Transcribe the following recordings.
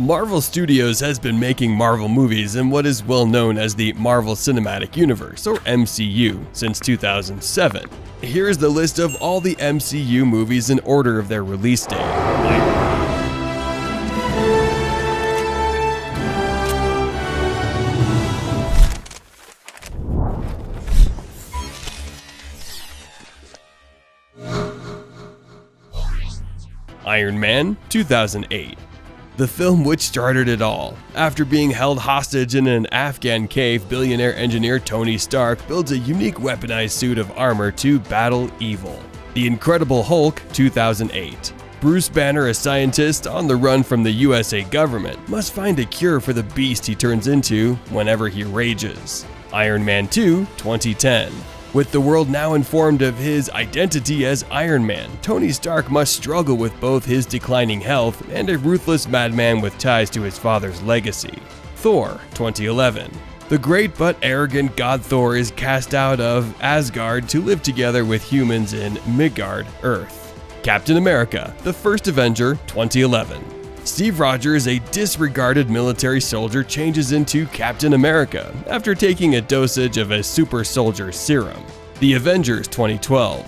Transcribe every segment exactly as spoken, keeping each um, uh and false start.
Marvel Studios has been making Marvel movies in what is well known as the Marvel Cinematic Universe, or M C U, since two thousand seven. Here is the list of all the M C U movies in order of their release date. Iron Man, two thousand eight. The film which started it all. After being held hostage in an Afghan cave, billionaire engineer Tony Stark builds a unique weaponized suit of armor to battle evil. The Incredible Hulk, two thousand eight. Bruce Banner, a scientist on the run from the U S A government, must find a cure for the beast he turns into whenever he rages. Iron Man two, twenty ten. With the world now informed of his identity as Iron Man, Tony Stark must struggle with both his declining health and a ruthless madman with ties to his father's legacy. Thor, twenty eleven. The great but arrogant god Thor is cast out of Asgard to live together with humans in Midgard, Earth. Captain America, the first Avenger, twenty eleven. Steve Rogers, a disregarded military soldier, changes into Captain America after taking a dosage of a super soldier serum. The Avengers twenty twelve.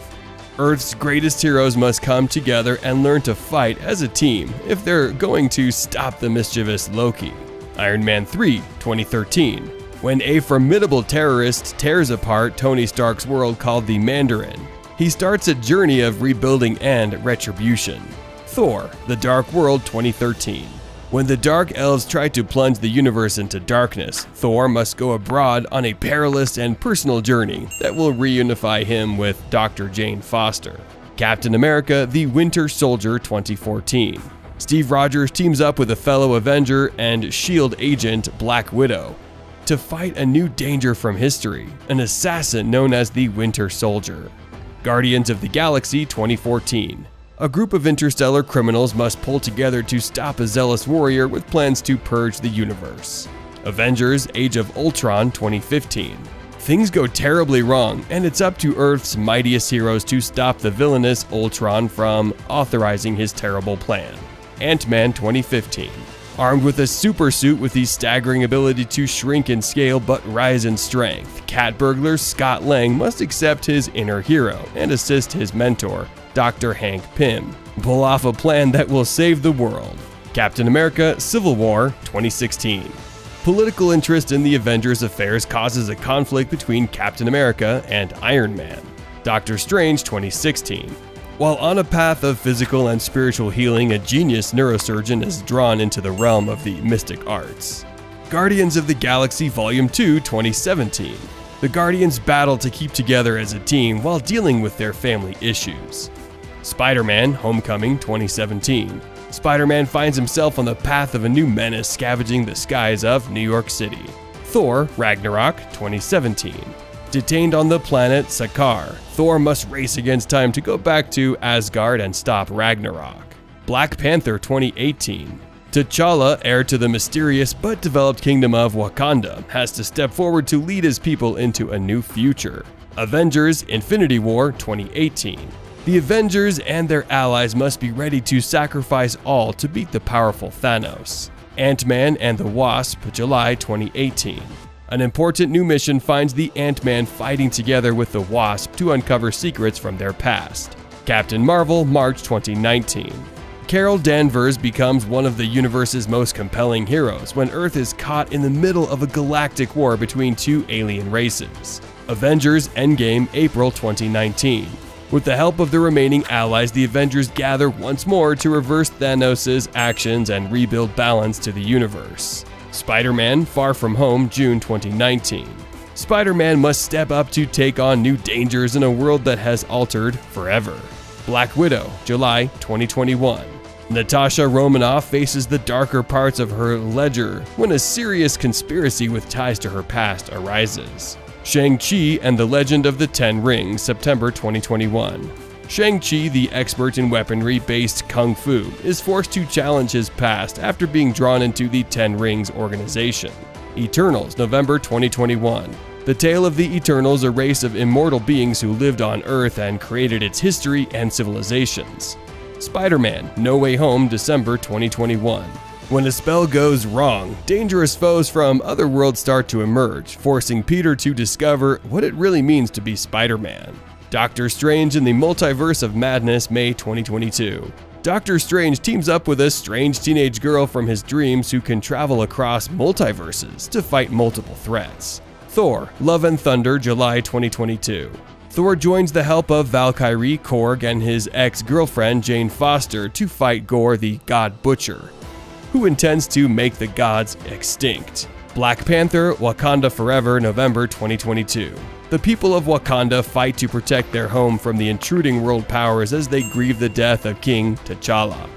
Earth's greatest heroes must come together and learn to fight as a team if they're going to stop the mischievous Loki. Iron Man three, twenty thirteen. When a formidable terrorist tears apart Tony Stark's world called the Mandarin, he starts a journey of rebuilding and retribution. Thor, The Dark World twenty thirteen. When the Dark Elves try to plunge the universe into darkness, Thor must go abroad on a perilous and personal journey that will reunify him with Doctor Jane Foster. Captain America, The Winter Soldier twenty fourteen. Steve Rogers teams up with a fellow Avenger and S H I E L D agent Black Widow to fight a new danger from history, an assassin known as the Winter Soldier. Guardians of the Galaxy twenty fourteen. A group of interstellar criminals must pull together to stop a zealous warrior with plans to purge the universe. Avengers: Age of Ultron twenty fifteen. Things go terribly wrong, and it's up to Earth's mightiest heroes to stop the villainous Ultron from authorizing his terrible plan. Ant-Man twenty fifteen. Armed with a super suit with the staggering ability to shrink in scale but rise in strength, cat burglar Scott Lang must accept his inner hero and assist his mentor, Doctor Hank Pym, pull off a plan that will save the world. Captain America: Civil War twenty sixteen. Political interest in the Avengers' affairs causes a conflict between Captain America and Iron Man. Doctor Strange twenty sixteen. While on a path of physical and spiritual healing, a genius neurosurgeon is drawn into the realm of the mystic arts. Guardians of the Galaxy Volume two twenty seventeen. The Guardians battle to keep together as a team while dealing with their family issues. Spider-Man: Homecoming twenty seventeen. Spider-Man finds himself on the path of a new menace scavenging the skies of New York City. Thor: Ragnarok twenty seventeen. Detained on the planet Sakaar, Thor must race against time to go back to Asgard and stop Ragnarok. Black Panther twenty eighteen. T'Challa, heir to the mysterious but developed kingdom of Wakanda, has to step forward to lead his people into a new future. Avengers: Infinity War twenty eighteen. The Avengers and their allies must be ready to sacrifice all to beat the powerful Thanos. Ant-Man and the Wasp, July twenty eighteen. An important new mission finds the Ant-Man fighting together with the Wasp to uncover secrets from their past. Captain Marvel, March twenty nineteen. Carol Danvers becomes one of the universe's most compelling heroes when Earth is caught in the middle of a galactic war between two alien races. Avengers: Endgame, April twenty nineteen. With the help of the remaining allies, the Avengers gather once more to reverse Thanos' actions and rebuild balance to the universe. Spider-Man: Far From Home, June twenty nineteen. Spider-Man must step up to take on new dangers in a world that has altered forever. Black Widow, July twenty twenty-one. Natasha Romanoff faces the darker parts of her ledger when a serious conspiracy with ties to her past arises. Shang-Chi and the Legend of the Ten Rings, September twenty twenty-one. Shang-Chi, the expert in weaponry-based kung fu, is forced to challenge his past after being drawn into the Ten Rings organization. Eternals, November twenty twenty-one. The tale of the Eternals, a race of immortal beings who lived on Earth and created its history and civilizations. Spider-Man: No Way Home, December twenty twenty-one. When a spell goes wrong, dangerous foes from other worlds start to emerge, forcing Peter to discover what it really means to be Spider-Man. Doctor Strange in the Multiverse of Madness, May twenty twenty-two. Doctor Strange teams up with a strange teenage girl from his dreams who can travel across multiverses to fight multiple threats. Thor, Love and Thunder, July twenty twenty-two. Thor joins the help of Valkyrie, Korg, and his ex-girlfriend Jane Foster to fight Gore the God Butcher, who intends to make the gods extinct. Black Panther, Wakanda Forever, November twenty twenty-two. The people of Wakanda fight to protect their home from the intruding world powers as they grieve the death of King T'Challa.